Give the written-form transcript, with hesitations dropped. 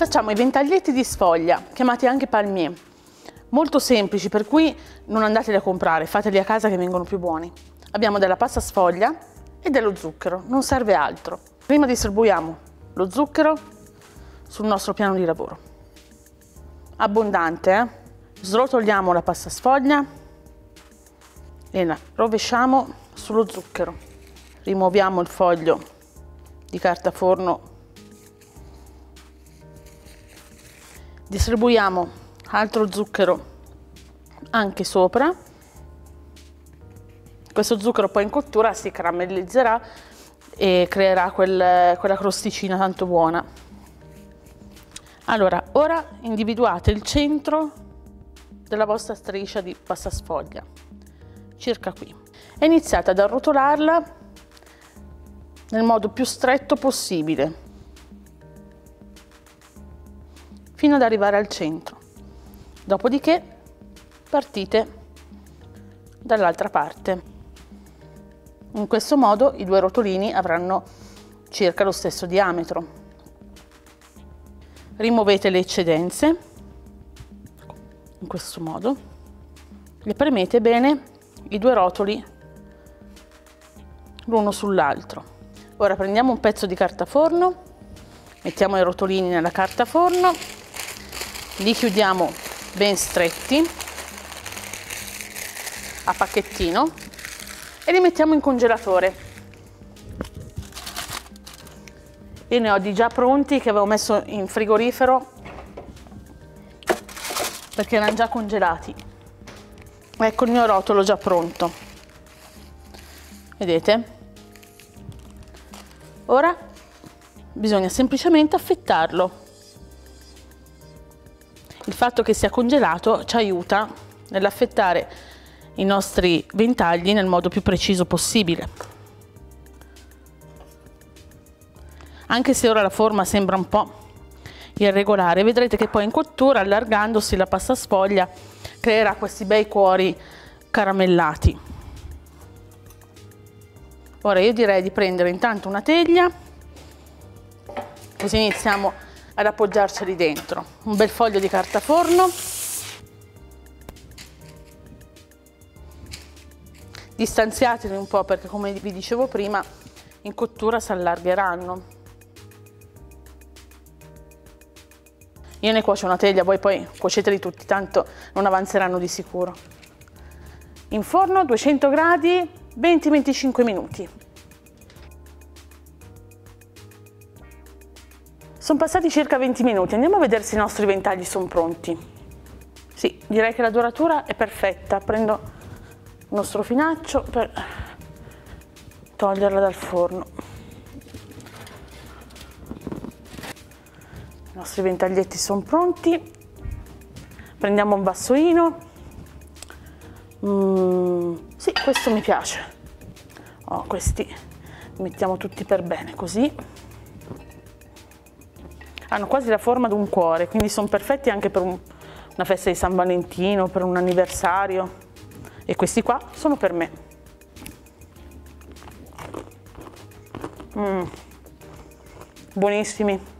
Facciamo i ventaglietti di sfoglia, chiamati anche palmier, molto semplici, per cui non andateli a comprare, fateli a casa che vengono più buoni. Abbiamo della pasta sfoglia e dello zucchero, non serve altro. Prima distribuiamo lo zucchero sul nostro piano di lavoro. Abbondante, eh? Srotoliamo la pasta sfoglia e la rovesciamo sullo zucchero. Rimuoviamo il foglio di carta forno. Distribuiamo altro zucchero anche sopra. Questo zucchero poi in cottura si caramellizzerà e creerà quella crosticina tanto buona. Allora, ora individuate il centro della vostra striscia di pasta sfoglia, circa qui, e iniziate ad arrotolarla nel modo più stretto possibile, fino ad arrivare al centro. Dopodiché partite dall'altra parte. In questo modo i due rotolini avranno circa lo stesso diametro. Rimuovete le eccedenze, in questo modo, e premete bene i due rotoli l'uno sull'altro. Ora prendiamo un pezzo di carta forno, mettiamo i rotolini nella carta forno, li chiudiamo ben stretti a pacchettino e li mettiamo in congelatore. Io ne ho di già pronti che avevo messo in frigorifero perché erano già congelati. Ecco il mio rotolo già pronto, vedete? Ora bisogna semplicemente affettarlo. Il fatto che sia congelato ci aiuta nell'affettare i nostri ventagli nel modo più preciso possibile. Anche se ora la forma sembra un po' irregolare, vedrete che poi in cottura, allargandosi la pasta sfoglia, creerà questi bei cuori caramellati. Ora io direi di prendere intanto una teglia, così iniziamo ad appoggiarceli dentro. Un bel foglio di carta forno, distanziateli un po' perché, come vi dicevo prima, in cottura si allargheranno. Io ne cuocio una teglia, voi poi cuoceteli tutti, tanto non avanzeranno di sicuro. In forno 200 gradi 20-25 minuti. Sono passati circa 20 minuti, andiamo a vedere se i nostri ventagli sono pronti. Sì, direi che la doratura è perfetta. Prendo il nostro finaccio per toglierla dal forno. I nostri ventaglietti sono pronti. Prendiamo un vassoino. Sì, questo mi piace. Questi li mettiamo tutti per bene, così. Hanno quasi la forma di un cuore, quindi sono perfetti anche per una festa di San Valentino, per un anniversario. E questi qua sono per me. Buonissimi.